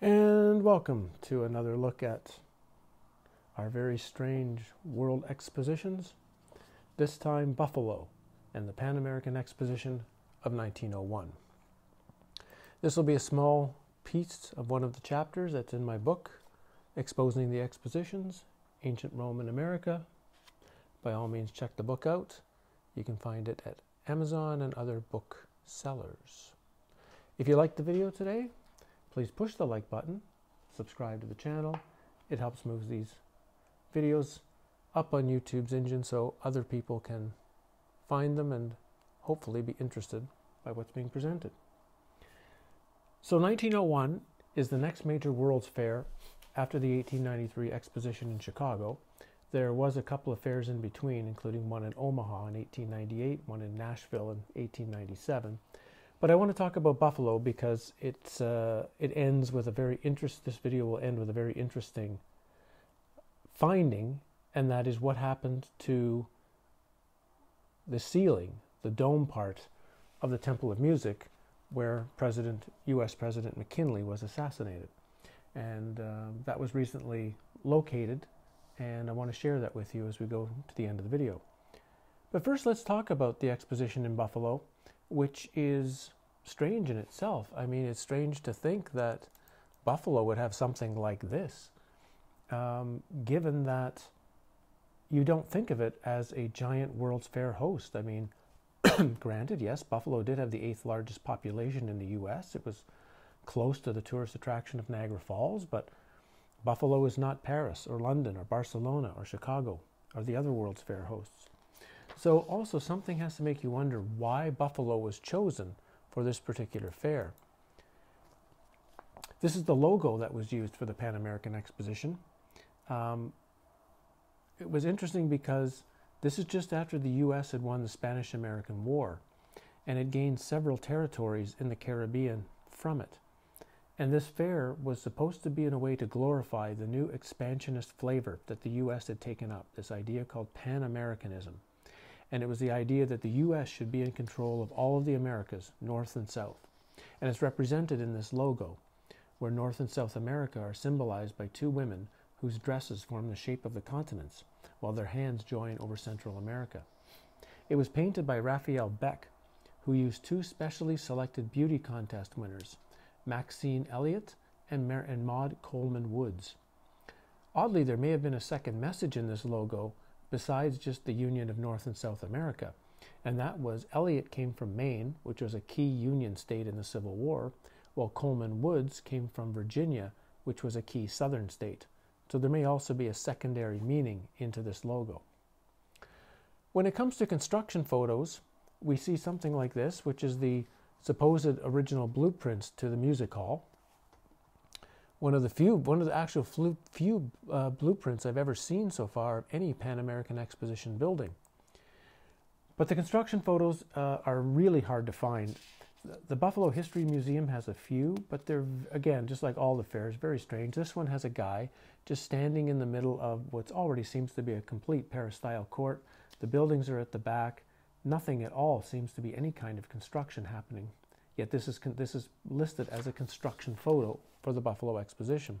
And welcome to another look at our very strange world expositions, this time Buffalo and the Pan-American Exposition of 1901. This will be a small piece of one of the chapters that's in my book, Exposing the Expositions, Ancient Rome in America. By all means, check the book out. You can find it at Amazon and other book sellers. If you liked the video today, please push the like button, subscribe to the channel. It helps move these videos up on YouTube's engine so other people can find them and hopefully be interested by what's being presented. So 1901 is the next major World's Fair after the 1893 Exposition in Chicago. There was a couple of fairs in between, including one in Omaha in 1898, one in Nashville in 1897. But I want to talk about Buffalo because it ends with a very interesting, this video will end with a very interesting finding, and that is what happened to the ceiling, the dome part of the Temple of Music, where U.S. President McKinley was assassinated. And that was recently located, and I want to share that with you as we go to the end of the video. But first, let's talk about the exposition in Buffalo, which is strange in itself. I mean, it's strange to think that Buffalo would have something like this, given that you don't think of it as a giant World's Fair host. I mean, granted, yes, Buffalo did have the 8th largest population in the U.S. It was close to the tourist attraction of Niagara Falls, but Buffalo is not Paris or London or Barcelona or Chicago or the other World's Fair hosts. So also something has to make you wonder why Buffalo was chosen for this particular fair. This is the logo that was used for the Pan American Exposition. It was interesting because this is just after the U.S. had won the Spanish-American War and had gained several territories in the Caribbean from it. And this fair was supposed to be in a way to glorify the new expansionist flavor that the U.S. had taken up, this idea called Pan-Americanism. And it was the idea that the U.S. should be in control of all of the Americas, North and South. And it's represented in this logo, where North and South America are symbolized by two women whose dresses form the shape of the continents, while their hands join over Central America. It was painted by Raphael Beck, who used two specially selected beauty contest winners, Maxine Elliott and Maud Coleman-Woods. Oddly, there may have been a second message in this logo, besides just the union of North and South America, and that was Elliott came from Maine, which was a key Union state in the Civil War, while Coleman-Woods came from Virginia, which was a key Southern state. So there may also be a secondary meaning into this logo. When it comes to construction photos, we see something like this, which is the supposed original blueprints to the music hall. One of the actual few blueprints I've ever seen so far of any Pan American Exposition building. But the construction photos are really hard to find. The Buffalo History Museum has a few, but they're, again, just like all the fairs, very strange. This one has a guy just standing in the middle of what already seems to be a complete Paris-style court. The buildings are at the back. Nothing at all seems to be any kind of construction happening. Yet this is listed as a construction photo for the Buffalo Exposition.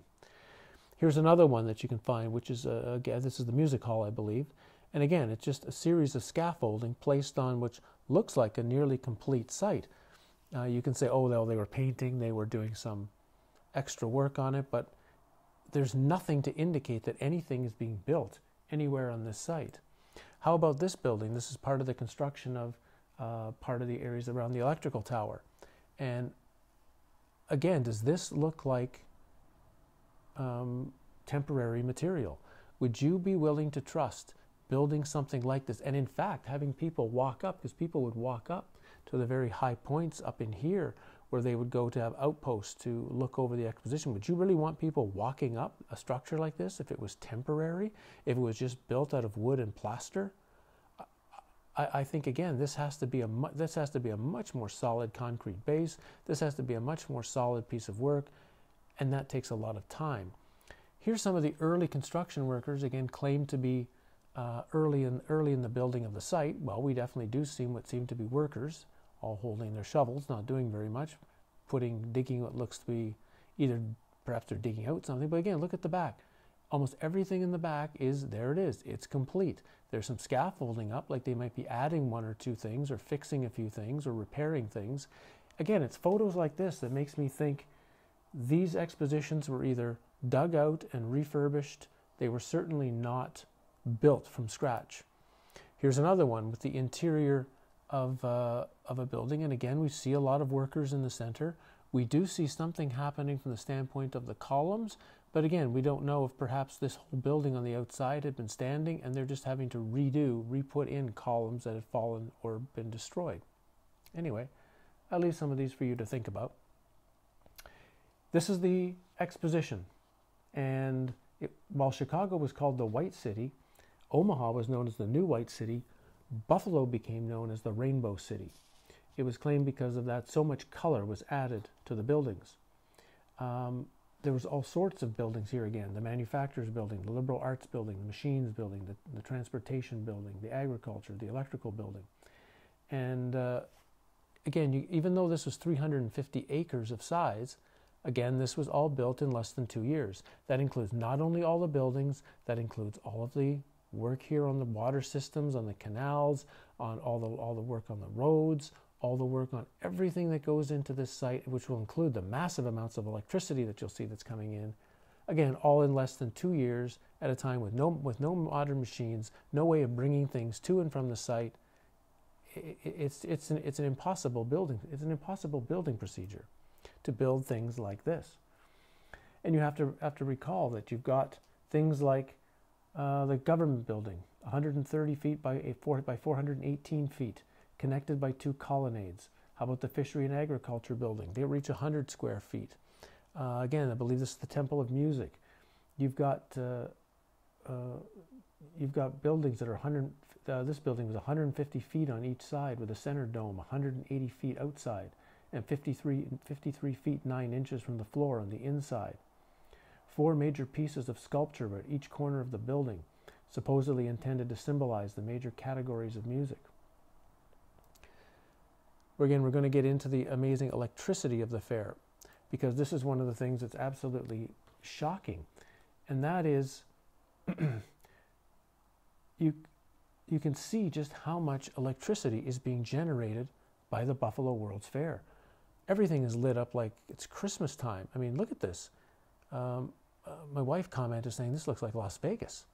Here's another one that you can find, which is, again, this is the music hall, I believe. And again, it's just a series of scaffolding placed on which looks like a nearly complete site. You can say, oh, well, they were painting, they were doing some extra work on it, but there's nothing to indicate that anything is being built anywhere on this site. How about this building? This is part of the construction of part of the areas around the electrical tower. And again, does this look like temporary material? Would you be willing to trust building something like this? And in fact, having people walk up, because people would walk up to the very high points up in here where they would go to have outposts to look over the exposition. Would you really want people walking up a structure like this if it was temporary, if it was just built out of wood and plaster? I think, again, this has to be a much more solid concrete base. This has to be a much more solid piece of work, and that takes a lot of time. Here's some of the early construction workers, again, claimed to be early in the building of the site. Well, we definitely do see what seem to be workers, all holding their shovels, not doing very much, digging what looks to be either Perhaps they're digging out something, but again, look at the back. Almost everything in the back is, there it is, it's complete. There's some scaffolding up, like they might be adding one or two things or fixing a few things or repairing things. Again, it's photos like this that makes me think these expositions were either dug out and refurbished. They were certainly not built from scratch. Here's another one with the interior of a building, and again, we see a lot of workers in the center. We do see something happening from the standpoint of the columns, but again, we don't know if perhaps this whole building on the outside had been standing and they're just having to redo, re-put in columns that had fallen or been destroyed. Anyway, I'll leave some of these for you to think about. This is the exposition, and while Chicago was called the White City, Omaha was known as the New White City. Buffalo became known as the Rainbow City. It was claimed because of that so much color was added to the buildings. There was all sorts of buildings here again, the manufacturers building, the liberal arts building, the machines building, the transportation building, the agriculture, the electrical building. And again, even though this was 350 acres of size, again, this was all built in less than 2 years. That includes not only all the buildings, that includes all of the work here on the water systems, on the canals, on all the work on the roads, all the work on everything that goes into this site, which will include the massive amounts of electricity that you'll see that's coming in. Again, all in less than 2 years at a time with no modern machines, no way of bringing things to and from the site. It's an impossible building. It's an impossible building procedure to build things like this. And you have to recall that you've got things like the government building, 130 feet by 418 feet, connected by 2 colonnades. How about the fishery and agriculture building? They reach 100 square feet. Again, I believe this is the Temple of Music. You've got buildings that are this building was 150 feet on each side with a center dome, 180 feet outside, and 53 feet 9 inches from the floor on the inside. 4 major pieces of sculpture at each corner of the building, supposedly intended to symbolize the major categories of music. Again, we're going to get into the amazing electricity of the fair, because this is one of the things that's absolutely shocking, and that is you can see just how much electricity is being generated by the Buffalo World's Fair. Everything is lit up like it's Christmas time. I mean, look at this. My wife commented saying this looks like Las Vegas.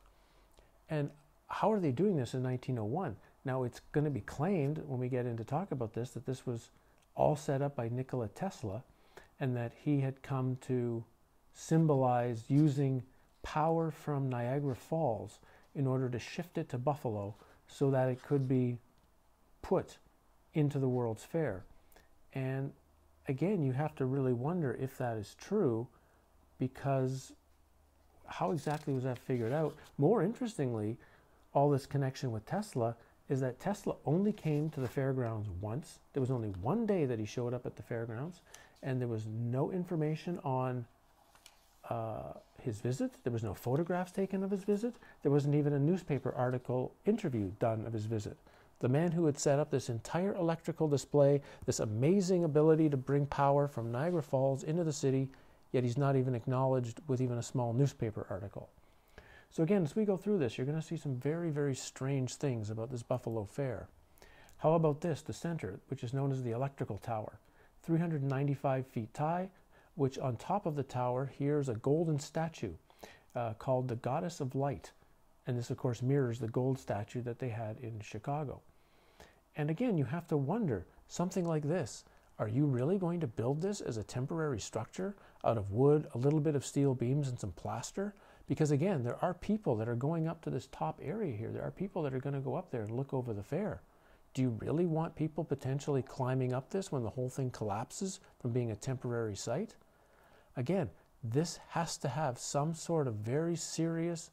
And how are they doing this in 1901? Now, it's going to be claimed when we get into talk about this that this was all set up by Nikola Tesla, and that he had come to symbolize using power from Niagara Falls in order to shift it to Buffalo so that it could be put into the World's Fair. And again, you have to really wonder if that is true, because how exactly was that figured out? More interestingly, all this connection with Tesla is that Tesla only came to the fairgrounds once. There was only one day that he showed up at the fairgrounds, and there was no information on his visit. There was no photographs taken of his visit. There wasn't even a newspaper article interview done of his visit. The man who had set up this entire electrical display, this amazing ability to bring power from Niagara Falls into the city, yet he's not even acknowledged with even a small newspaper article. So again, as we go through this, you're going to see some very, very strange things about this Buffalo Fair. How about this, the center, which is known as the Electrical Tower, 395 feet high, which on top of the tower, here's a golden statue called the Goddess of Light. And this, of course, mirrors the gold statue that they had in Chicago. And again, you have to wonder, something like this, are you really going to build this as a temporary structure out of wood, a little bit of steel beams, and some plaster? Because again, there are people that are going up to this top area here. There are people that are going to go up there and look over the fair. Do you really want people potentially climbing up this when the whole thing collapses from being a temporary site? Again, this has to have some sort of very serious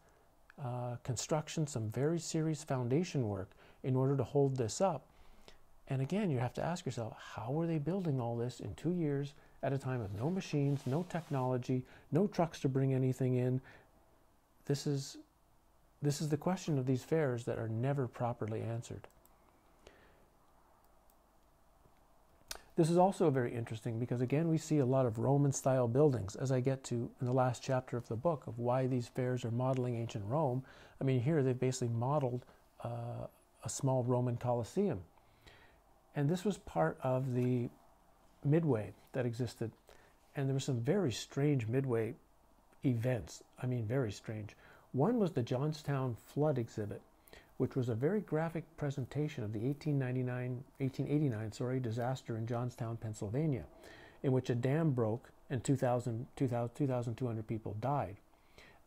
construction, some very serious foundation work in order to hold this up. And again, you have to ask yourself, how were they building all this in 2 years at a time with no machines, no technology, no trucks to bring anything in? This is the question of these fairs that are never properly answered. This is also very interesting because, again, we see a lot of Roman-style buildings. As I get to in the last chapter of the book of why these fairs are modeling ancient Rome, I mean, here they've basically modeled a small Roman Colosseum. And this was part of the midway that existed. And there were some very strange midway events. I mean, very strange. One was the Johnstown flood exhibit, which was a very graphic presentation of the 1889 disaster in Johnstown, Pennsylvania, in which a dam broke and 2,200 people died.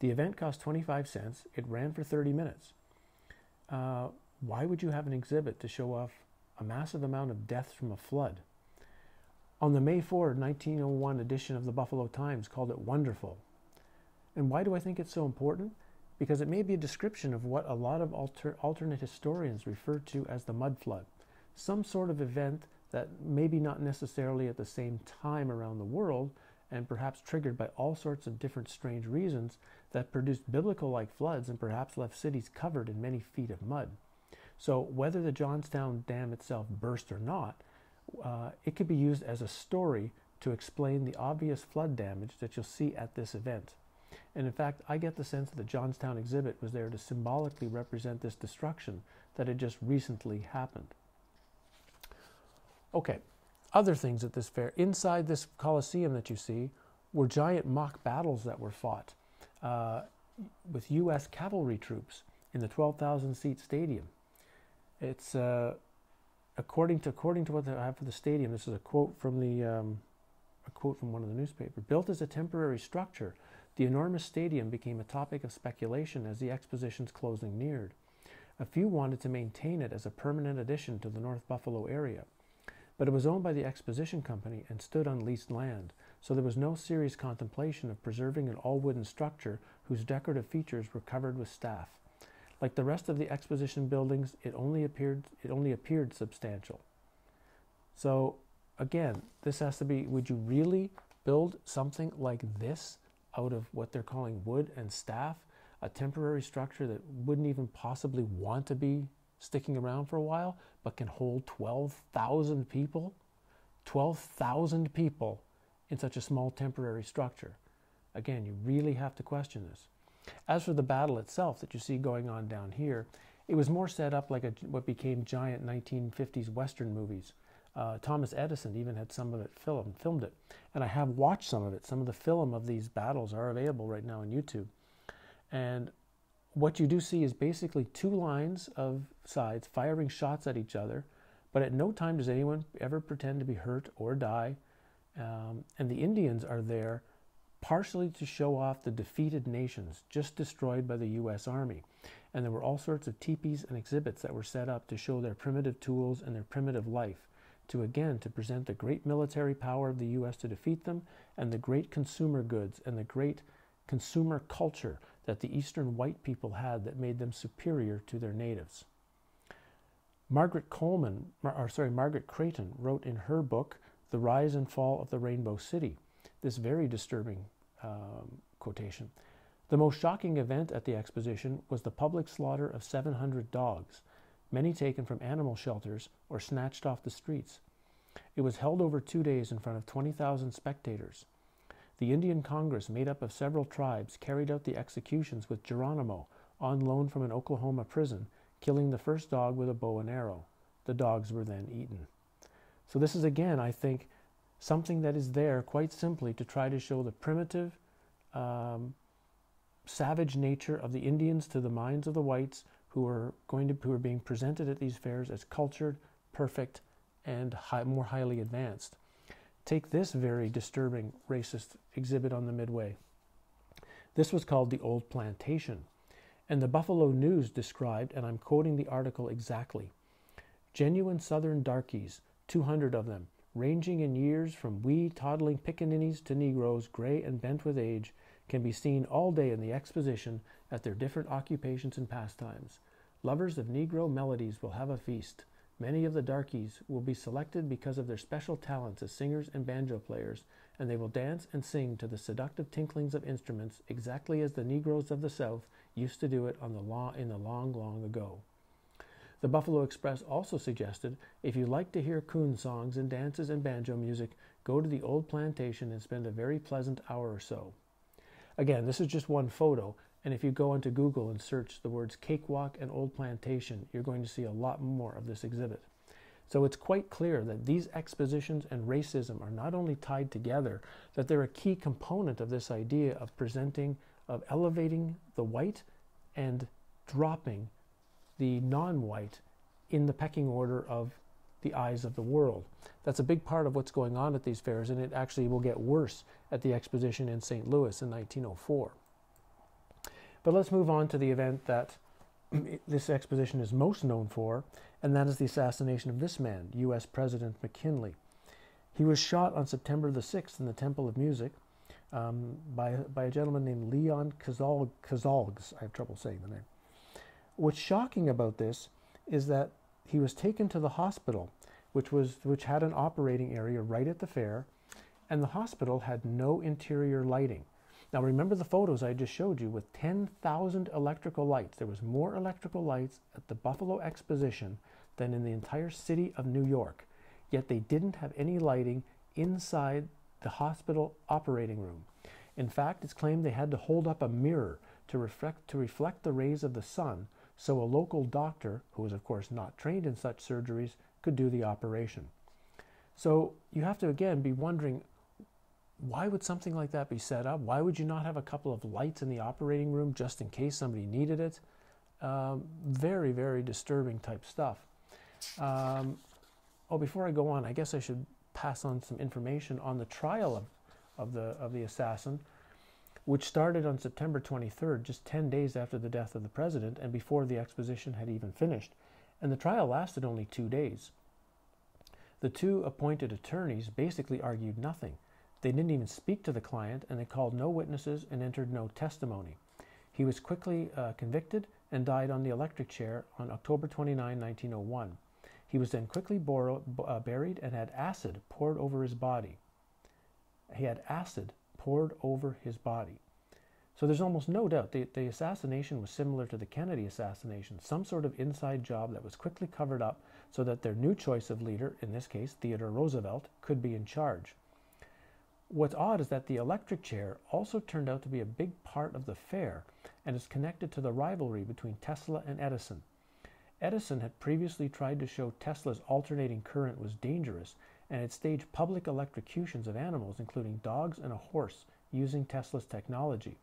The event cost 25 cents. It ran for 30 minutes. Why would you have an exhibit to show off a massive amount of deaths from a flood? On the May 4, 1901 edition of the Buffalo Times called it wonderful. And why do I think it's so important? Because it may be a description of what a lot of alternate historians refer to as the mud flood, some sort of event that maybe not necessarily at the same time around the world and perhaps triggered by all sorts of different strange reasons that produced biblical-like floods and perhaps left cities covered in many feet of mud. So whether the Johnstown Dam itself burst or not, it could be used as a story to explain the obvious flood damage that you'll see at this event. And in fact, I get the sense that the Johnstown exhibit was there to symbolically represent this destruction that had just recently happened. Okay, other things at this fair. Inside this Colosseum that you see were giant mock battles that were fought with U.S. cavalry troops in the 12,000-seat stadium. It's, according to what I have for the stadium, this is a quote from the, one of the newspapers. Built as a temporary structure, the enormous stadium became a topic of speculation as the exposition's closing neared. A few wanted to maintain it as a permanent addition to the North Buffalo area, but it was owned by the Exposition Company and stood on leased land, so there was no serious contemplation of preserving an all-wooden structure whose decorative features were covered with staff. Like the rest of the Exposition buildings, it only appeared substantial. So, again, this has to be, would you really build something like this out of what they're calling wood and staff, a temporary structure that wouldn't even possibly want to be sticking around for a while, but can hold 12,000 people? 12,000 people in such a small temporary structure. Again, you really have to question this. As for the battle itself that you see going on down here, it was more set up like what became giant 1950s Western movies. Thomas Edison even had some of it filmed it, and I have watched some of it. Some of the film of these battles are available right now on YouTube. And what you do see is basically two lines of sides firing shots at each other, but at no time does anyone ever pretend to be hurt or die. And the Indians are there partially to show off the defeated nations just destroyed by the U.S. Army. And there were all sorts of teepees and exhibits that were set up to show their primitive tools and their primitive life, to present the great military power of the U.S. to defeat them, and the great consumer goods and the great consumer culture that the Eastern white people had that made them superior to their natives. Margaret Creighton wrote in her book, The Rise and Fall of the Rainbow City, this very disturbing quotation. The most shocking event at the exposition was the public slaughter of 700 dogs, many taken from animal shelters or snatched off the streets. It was held over 2 days in front of 20,000 spectators. The Indian Congress, made up of several tribes, carried out the executions with Geronimo, on loan from an Oklahoma prison, killing the first dog with a bow and arrow. The dogs were then eaten. So this is, again, I think, something that is there quite simply to try to show the primitive, savage nature of the Indians to the minds of the whites, who are being presented at these fairs as cultured, perfect, and more highly advanced. Take this very disturbing racist exhibit on the midway. This was called the Old Plantation, and the Buffalo News described, and I'm quoting the article exactly, genuine Southern darkies, 200 of them, ranging in years from wee toddling pickaninnies to Negroes, gray and bent with age, can be seen all day in the exposition at their different occupations and pastimes. Lovers of Negro melodies will have a feast. Many of the darkies will be selected because of their special talents as singers and banjo players, and they will dance and sing to the seductive tinklings of instruments exactly as the Negroes of the South used to do it in the long, long ago. The Buffalo Express also suggested, if you like to hear coon songs and dances and banjo music, go to the old plantation and spend a very pleasant hour or so. Again, this is just one photo, and if you go onto Google and search the words cakewalk and old plantation, you're going to see a lot more of this exhibit. So it's quite clear that these expositions and racism are not only tied together, that they're a key component of this idea of presenting, of elevating the white and dropping the non-white in the pecking order of the eyes of the world. That's a big part of what's going on at these fairs, and it actually will get worse at the exposition in St. Louis in 1904. But let's move on to the event that this exposition is most known for, and that is the assassination of this man, U.S. President McKinley. He was shot on September the 6th in the Temple of Music by a gentleman named Leon Czolgosz. I have trouble saying the name. What's shocking about this is that he was taken to the hospital, which had an operating area right at the fair, and the hospital had no interior lighting. Now remember the photos I just showed you with 10,000 electrical lights. There was more electrical lights at the Buffalo Exposition than in the entire city of New York, yet they didn't have any lighting inside the hospital operating room. In fact, it's claimed they had to hold up a mirror to reflect the rays of the sun, so a local doctor, who was of course not trained in such surgeries, could do the operation. So you have to again be wondering, why would something like that be set up? Why would you not have a couple of lights in the operating room just in case somebody needed it? Very, very disturbing type stuff. Oh, before I go on, I guess I should pass on some information on the trial of the assassin, which started on September 23rd, just 10 days after the death of the president and before the exposition had even finished. And the trial lasted only 2 days. The two appointed attorneys basically argued nothing. They didn't even speak to the client, and they called no witnesses and entered no testimony. He was quickly convicted and died on the electric chair on October 29, 1901. He was then quickly buried and had acid poured over his body. He had acid poured over his body. So there's almost no doubt the assassination was similar to the Kennedy assassination, some sort of inside job that was quickly covered up so that their new choice of leader, in this case Theodore Roosevelt, could be in charge. What's odd is that the electric chair also turned out to be a big part of the fair and is connected to the rivalry between Tesla and Edison. Edison had previously tried to show Tesla's alternating current was dangerous and had staged public electrocutions of animals, including dogs and a horse, using Tesla's technology.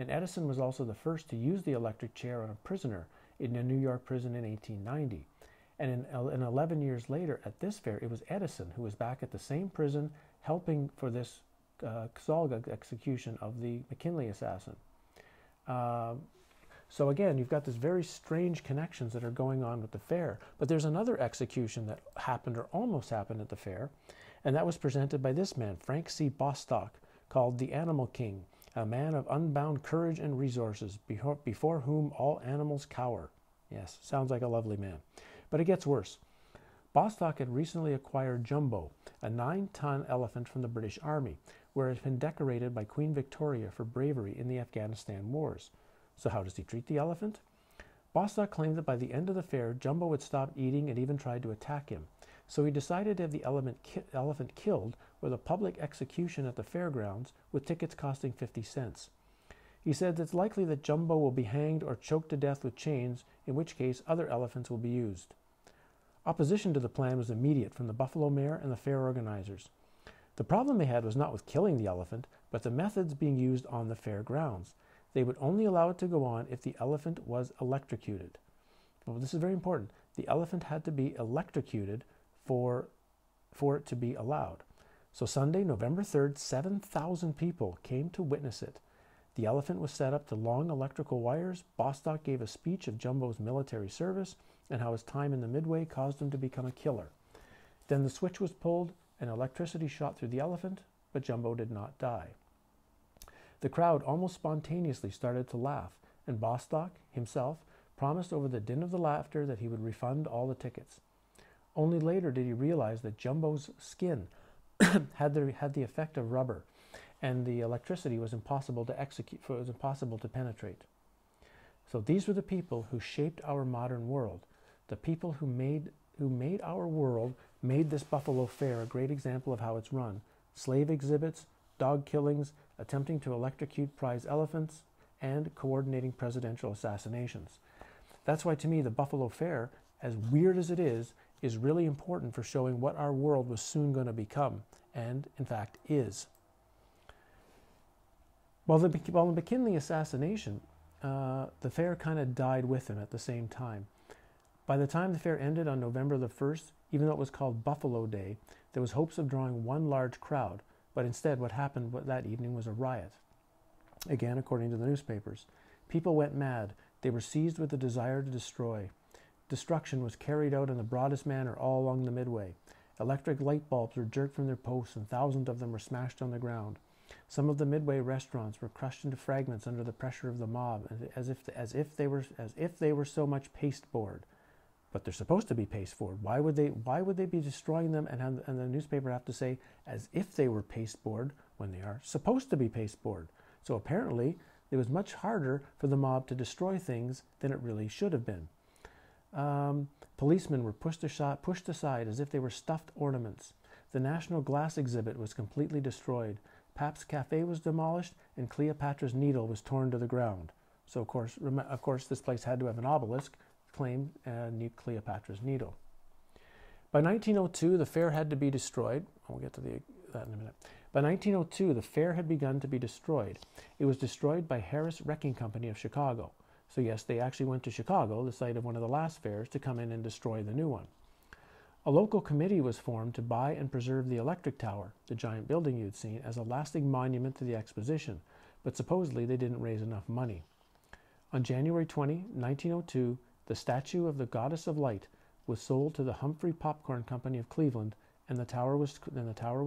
And Edison was also the first to use the electric chair on a prisoner in a New York prison in 1890. And 11 years later at this fair, it was Edison who was back at the same prison helping for this Czolgosz execution of the McKinley assassin. So again, you've got these very strange connections that are going on with the fair. But there's another execution that happened or almost happened at the fair, and that was presented by this man, Frank C. Bostock, called the Animal King, a man of unbound courage and resources, before whom all animals cower. Yes, sounds like a lovely man. But it gets worse. Bostock had recently acquired Jumbo, a 9-ton elephant from the British Army, where it had been decorated by Queen Victoria for bravery in the Afghanistan wars. So how does he treat the elephant? Bostock claimed that by the end of the fair, Jumbo had stopped eating and even tried to attack him. So he decided to have the elephant killed with a public execution at the fairgrounds, with tickets costing 50 cents. He said it's likely that Jumbo will be hanged or choked to death with chains, in which case other elephants will be used. Opposition to the plan was immediate from the Buffalo mayor and the fair organizers. The problem they had was not with killing the elephant, but the methods being used on the fair grounds. They would only allow it to go on if the elephant was electrocuted. Well, this is very important. The elephant had to be electrocuted for it to be allowed. So Sunday, November 3rd, 7,000 people came to witness it. The elephant was set up to long electrical wires. Bostock gave a speech of Jumbo's military service and how his time in the Midway caused him to become a killer. Then the switch was pulled and electricity shot through the elephant, but Jumbo did not die. The crowd almost spontaneously started to laugh, and Bostock himself promised over the din of the laughter that he would refund all the tickets. Only later did he realize that Jumbo's skin had the effect of rubber, and the electricity was impossible to penetrate. So these were the people who shaped our modern world. The people who made our world made this Buffalo Fair a great example of how it's run. Slave exhibits, dog killings, attempting to electrocute prize elephants, and coordinating presidential assassinations. That's why, to me, the Buffalo Fair, as weird as it is really important for showing what our world was soon going to become, and, in fact, is. While the McKinley assassination, the fair kind of died with him at the same time. By the time the fair ended on November the 1st, even though it was called Buffalo Day, there was hopes of drawing one large crowd, but instead what happened that evening was a riot. Again, according to the newspapers, people went mad. They were seized with the desire to destroy. Destruction was carried out in the broadest manner all along the midway. Electric light bulbs were jerked from their posts, and thousands of them were smashed on the ground. Some of the midway restaurants were crushed into fragments under the pressure of the mob, as if they were so much pasteboard. But they're supposed to be pasteboard. Why would they be destroying them and the newspaper have to say as if they were pasteboard when they are supposed to be pasteboard? So apparently it was much harder for the mob to destroy things than it really should have been. Policemen were pushed aside as if they were stuffed ornaments. The National Glass exhibit was completely destroyed. Pap's Cafe was demolished, and Cleopatra's Needle was torn to the ground. So, of course, this place had to have an obelisk claimed Cleopatra's Needle. By 1902, the fair had to be destroyed. We'll get to that in a minute. By 1902, the fair had begun to be destroyed. It was destroyed by Harris Wrecking Company of Chicago. So yes, they actually went to Chicago, the site of one of the last fairs, to come in and destroy the new one. A local committee was formed to buy and preserve the electric tower, the giant building you'd seen, as a lasting monument to the exposition, but supposedly they didn't raise enough money. On January 20, 1902, the statue of the Goddess of Light was sold to the Humphrey Popcorn Company of Cleveland, and the tower was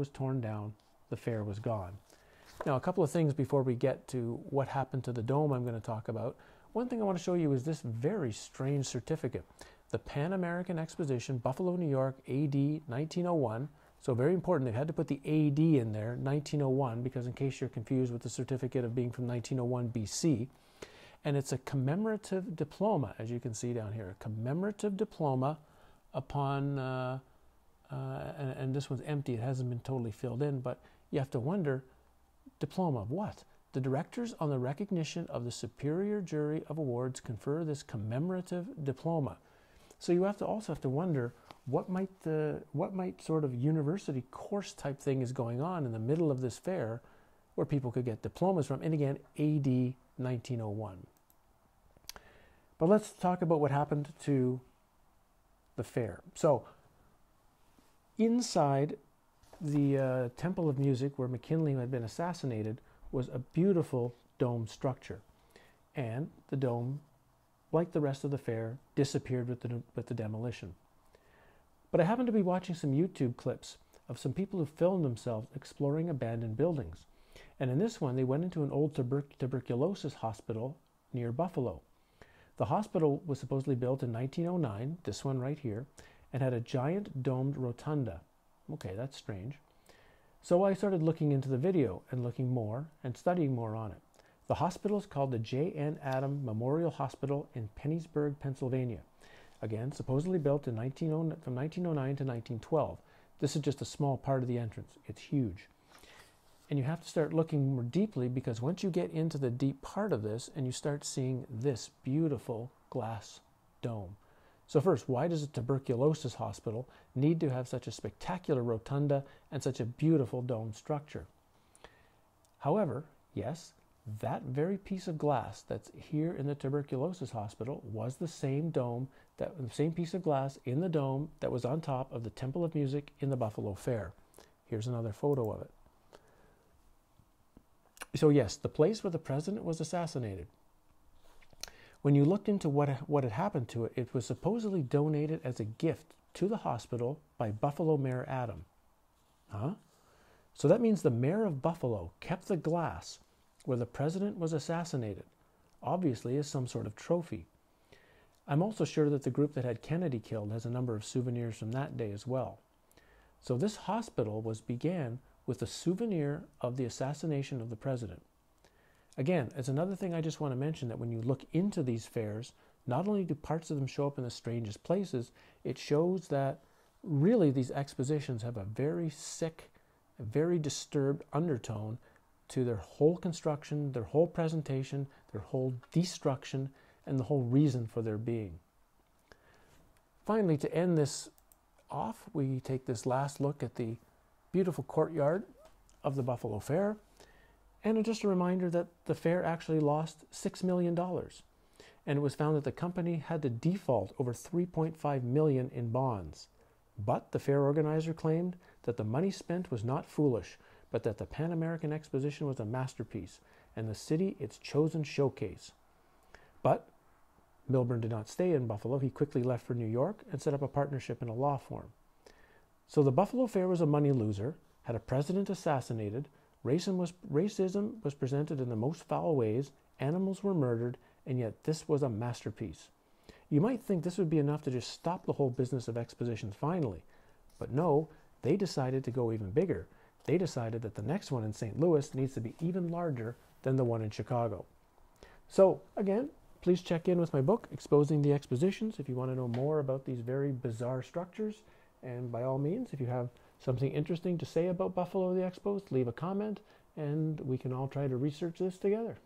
torn down. The fair was gone. Now, a couple of things before we get to what happened to the dome I'm going to talk about. One thing I want to show you is this very strange certificate. The Pan-American Exposition, Buffalo, New York, AD 1901. So very important, they had to put the AD in there, 1901, because in case you're confused with the certificate of being from 1901 BC. And it's a commemorative diploma, as you can see down here, a commemorative diploma upon, and this one's empty, it hasn't been totally filled in, but you have to wonder, diploma of what? The directors, on the recognition of the Superior Jury of Awards, confer this commemorative diploma. So you also have to wonder what might sort of university course type thing is going on in the middle of this fair where people could get diplomas from, and again, AD 1901. But let's talk about what happened to the fair. So inside the Temple of Music, where McKinley had been assassinated, was a beautiful dome structure, and the dome, like the rest of the fair, disappeared with the demolition. But I happened to be watching some YouTube clips of some people who filmed themselves exploring abandoned buildings. And in this one, they went into an old tuberculosis hospital near Buffalo. The hospital was supposedly built in 1909, this one right here, and had a giant domed rotunda. Okay, that's strange. So I started looking into the video and looking more and studying more on it. The hospital is called the J. N. Adam Memorial Hospital in Pennysburg, Pennsylvania. Again, supposedly built in from 1909 to 1912. This is just a small part of the entrance. It's huge. And you have to start looking more deeply, because once you get into the deep part of this and you start seeing this beautiful glass dome. So first, why does a tuberculosis hospital need to have such a spectacular rotunda and such a beautiful dome structure? However, yes, that very piece of glass that's here in the tuberculosis hospital was the same piece of glass in the dome that was on top of the Temple of Music in the Buffalo Fair. Here's another photo of it. So yes, the place where the president was assassinated. When you looked into what had happened to it, it was supposedly donated as a gift to the hospital by Buffalo Mayor Adam. Huh? So that means the mayor of Buffalo kept the glass where the president was assassinated, obviously as some sort of trophy. I'm also sure that the group that had Kennedy killed has a number of souvenirs from that day as well. So this hospital began with a souvenir of the assassination of the president. Again, it's another thing I just want to mention, that when you look into these fairs, Not only do parts of them show up in the strangest places, it shows that really these expositions have a very sick, very disturbed undertone to their whole construction, their whole presentation, their whole destruction, and the whole reason for their being. Finally, to end this off, we take this last look at the beautiful courtyard of the Buffalo Fair. And just a reminder that the fair actually lost $6 million. And it was found that the company had to default over $3.5 million in bonds. But the fair organizer claimed that the money spent was not foolish, but that the Pan-American Exposition was a masterpiece, and the city its chosen showcase. But Milburn did not stay in Buffalo. He quickly left for New York and set up a partnership in a law firm. So the Buffalo Fair was a money loser, had a president assassinated, racism was presented in the most foul ways, animals were murdered, and yet this was a masterpiece. You might think this would be enough to just stop the whole business of expositions finally, but no, they decided to go even bigger. They decided that the next one in St. Louis needs to be even larger than the one in Chicago. So again, please check in with my book, Exposing the Expositions, if you want to know more about these very bizarre structures. And by all means, if you have something interesting to say about Buffalo the Expos, leave a comment, and we can all try to research this together.